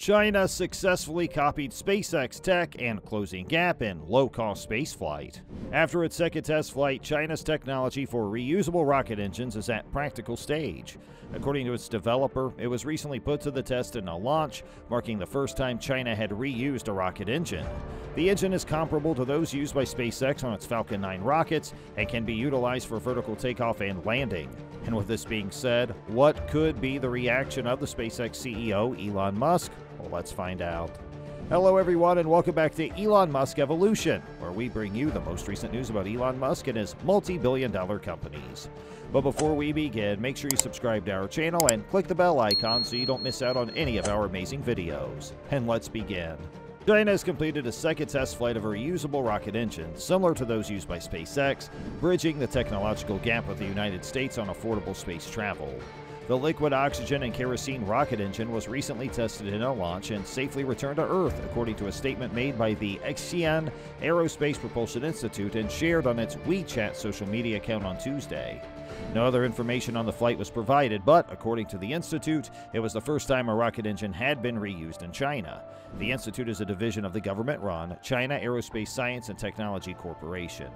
China successfully copied SpaceX tech and closing gap in low-cost spaceflight. After its second test flight, China's technology for reusable rocket engines is at practical stage. According to its developer, it was recently put to the test in a launch, marking the first time China had reused a rocket engine. The engine is comparable to those used by SpaceX on its Falcon 9 rockets and can be utilized for vertical takeoff and landing. And with this being said, what could be the reaction of the SpaceX CEO, Elon Musk? Well, let's find out. Hello everyone and welcome back to Elon Musk Evolution, where we bring you the most recent news about Elon Musk and his multi-billion-dollar companies. But before we begin, make sure you subscribe to our channel and click the bell icon so you don't miss out on any of our amazing videos. And let's begin. China has completed a second test flight of a reusable rocket engine, similar to those used by SpaceX, bridging the technological gap with the United States on affordable space travel. The liquid oxygen and kerosene rocket engine was recently tested in a launch and safely returned to Earth, according to a statement made by the Xi'an Aerospace Propulsion Institute and shared on its WeChat social media account on Tuesday. No other information on the flight was provided, but according to the Institute, it was the first time a rocket engine had been reused in China. The Institute is a division of the government-run China Aerospace Science and Technology Corporation.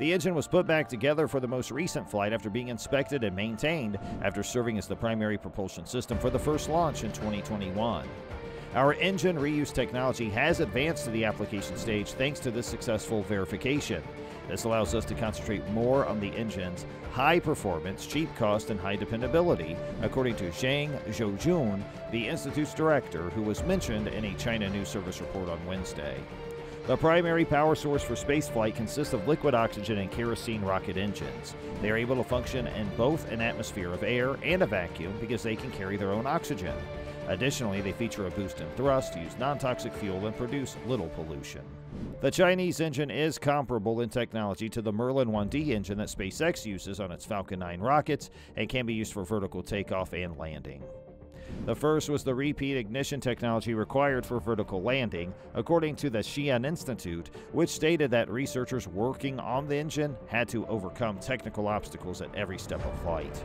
The engine was put back together for the most recent flight after being inspected and maintained after serving as the primary propulsion system for the first launch in 2021. Our engine reuse technology has advanced to the application stage thanks to this successful verification. This allows us to concentrate more on the engine's high performance, cheap cost, and high dependability, according to Zhang Xiaojun, the Institute's director, who was mentioned in a China News Service report on Wednesday. The primary power source for spaceflight consists of liquid oxygen and kerosene rocket engines. They are able to function in both an atmosphere of air and a vacuum because they can carry their own oxygen. Additionally, they feature a boost in thrust, use non-toxic fuel, and produce little pollution. The Chinese engine is comparable in technology to the Merlin 1D engine that SpaceX uses on its Falcon 9 rockets and can be used for vertical takeoff and landing. The first was the repeat ignition technology required for vertical landing, according to the Xi'an Institute, which stated that researchers working on the engine had to overcome technical obstacles at every step of flight.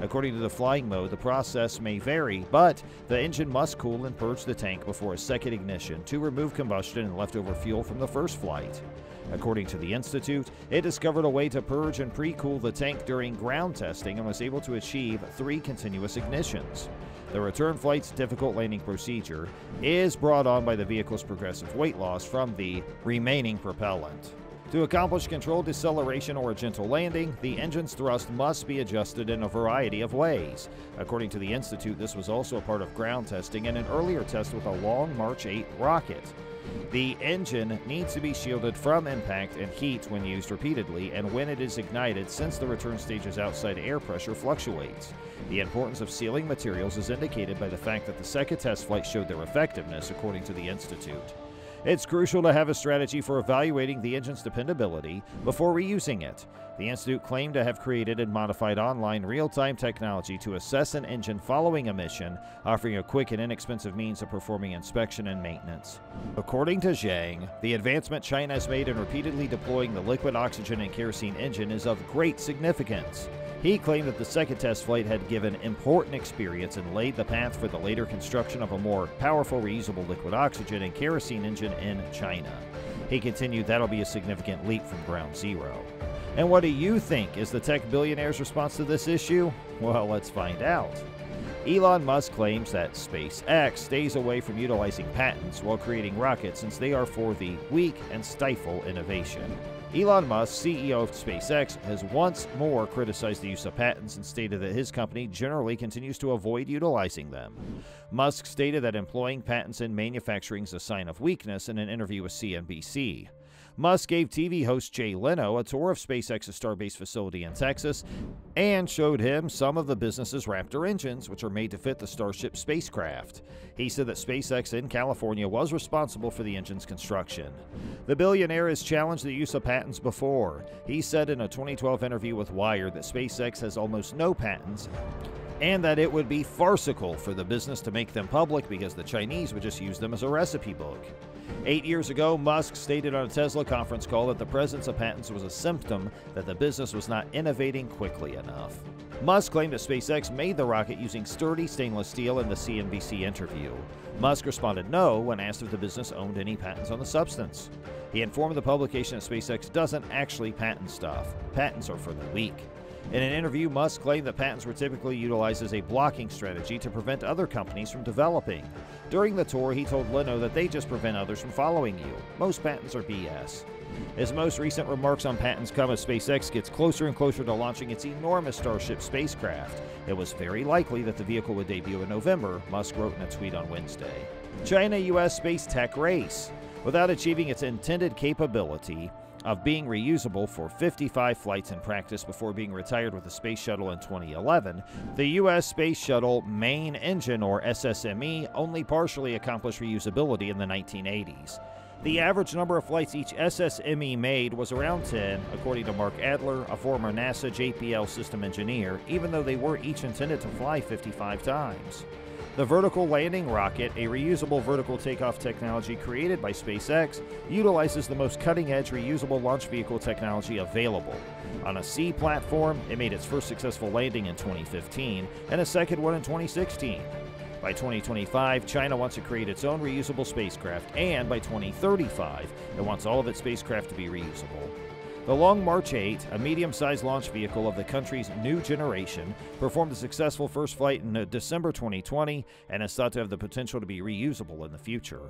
According to the flying mode, the process may vary, but the engine must cool and purge the tank before a second ignition to remove combustion and leftover fuel from the first flight. According to the Institute, it discovered a way to purge and pre-cool the tank during ground testing and was able to achieve 3 continuous ignitions. The return flight's difficult landing procedure is brought on by the vehicle's progressive weight loss from the remaining propellant. To accomplish controlled deceleration or a gentle landing, the engine's thrust must be adjusted in a variety of ways. According to the Institute, this was also a part of ground testing and an earlier test with a Long March 8 rocket. The engine needs to be shielded from impact and heat when used repeatedly and when it is ignited, since the return stage's outside air pressure fluctuates. The importance of sealing materials is indicated by the fact that the second test flight showed their effectiveness, according to the Institute. It's crucial to have a strategy for evaluating the engine's dependability before reusing it. The Institute claimed to have created and modified online real-time technology to assess an engine following a mission, offering a quick and inexpensive means of performing inspection and maintenance. According to Zhang, the advancement China has made in repeatedly deploying the liquid oxygen and kerosene engine is of great significance. He claimed that the second test flight had given important experience and laid the path for the later construction of a more powerful reusable liquid oxygen and kerosene engine in China. He continued, "That'll be a significant leap from ground zero." And what do you think is the tech billionaire's response to this issue? Well, let's find out. Elon Musk claims that SpaceX stays away from utilizing patents while creating rockets, since they are for the weak and stifle innovation. Elon Musk, CEO of SpaceX, has once more criticized the use of patents and stated that his company generally continues to avoid utilizing them. Musk stated that employing patents in manufacturing is a sign of weakness in an interview with CNBC. Musk gave TV host Jay Leno a tour of SpaceX's Starbase facility in Texas and showed him some of the business's Raptor engines, which are made to fit the Starship spacecraft. He said that SpaceX in California was responsible for the engine's construction. The billionaire has challenged the use of patents before. He said in a 2012 interview with Wired that SpaceX has almost no patents and that it would be farcical for the business to make them public because the Chinese would just use them as a recipe book. 8 years ago, Musk stated on a Tesla conference call that the presence of patents was a symptom that the business was not innovating quickly enough. Musk claimed that SpaceX made the rocket using sturdy stainless steel in the CNBC interview. Musk responded no when asked if the business owned any patents on the substance. He informed the publication that SpaceX doesn't actually patent stuff. Patents are for the weak. In an interview, Musk claimed that patents were typically utilized as a blocking strategy to prevent other companies from developing. During the tour, he told Leno that they just prevent others from following you. Most patents are BS. His most recent remarks on patents come as SpaceX gets closer and closer to launching its enormous Starship spacecraft. It was very likely that the vehicle would debut in November, Musk wrote in a tweet on Wednesday. China-US space tech race. Without achieving its intended capability of being reusable for 55 flights in practice before being retired with the Space Shuttle in 2011, the U.S. Space Shuttle main engine, or SSME, only partially accomplished reusability in the 1980s. The average number of flights each SSME made was around 10, according to Mark Adler, a former NASA JPL system engineer, even though they were each intended to fly 55 times. The vertical landing rocket, a reusable vertical takeoff technology created by SpaceX, utilizes the most cutting-edge reusable launch vehicle technology available. On a C platform, it made its first successful landing in 2015 and a second one in 2016. By 2025, China wants to create its own reusable spacecraft, and by 2035, it wants all of its spacecraft to be reusable. The Long March 8, a medium-sized launch vehicle of the country's new generation, performed a successful first flight in December 2020 and is thought to have the potential to be reusable in the future.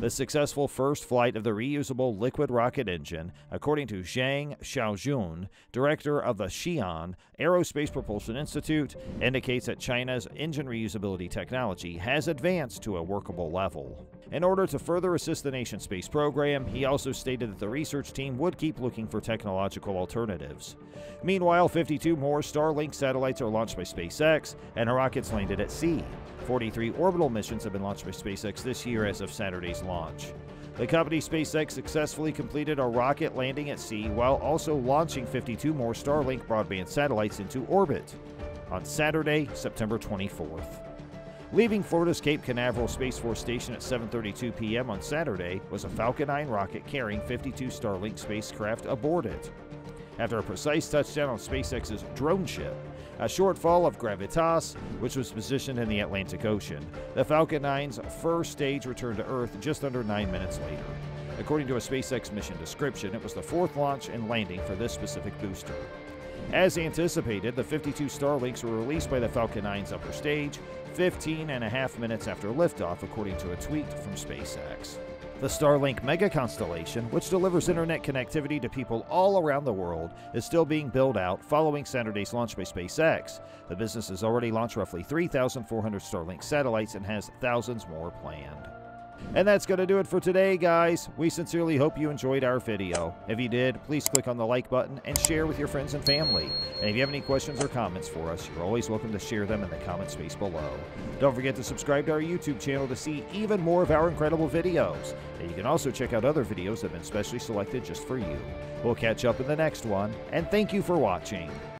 The successful first flight of the reusable liquid rocket engine, according to Zhang Xiaojun, director of the Xi'an Aerospace Propulsion Institute, indicates that China's engine reusability technology has advanced to a workable level. In order to further assist the nation's space program, he also stated that the research team would keep looking for technological alternatives. Meanwhile, 52 more Starlink satellites are launched by SpaceX, and rockets landed at sea. 43 orbital missions have been launched by SpaceX this year as of Saturday's launch. The company SpaceX successfully completed a rocket landing at sea while also launching 52 more Starlink broadband satellites into orbit on Saturday, September 24th. Leaving Florida's Cape Canaveral Space Force Station at 7:32 p.m. on Saturday was a Falcon 9 rocket carrying 52 Starlink spacecraft aboard it. After a precise touchdown on SpaceX's drone ship, A Shortfall of Gravitas, which was positioned in the Atlantic Ocean, the Falcon 9's first stage returned to Earth just under 9 minutes later. According to a SpaceX mission description, it was the fourth launch and landing for this specific booster. As anticipated, the 52 Starlinks were released by the Falcon 9's upper stage 15 and a half minutes after liftoff, according to a tweet from SpaceX. The Starlink mega constellation, which delivers internet connectivity to people all around the world, is still being built out following Saturday's launch by SpaceX. The business has already launched roughly 3,400 Starlink satellites and has thousands more planned. And that's going to do it for today, guys. We sincerely hope you enjoyed our video. If you did, please click on the like button and share with your friends and family. And if you have any questions or comments for us, you're always welcome to share them in the comment space below. Don't forget to subscribe to our YouTube channel to see even more of our incredible videos. And you can also check out other videos that have been specially selected just for you. We'll catch up in the next one, and thank you for watching.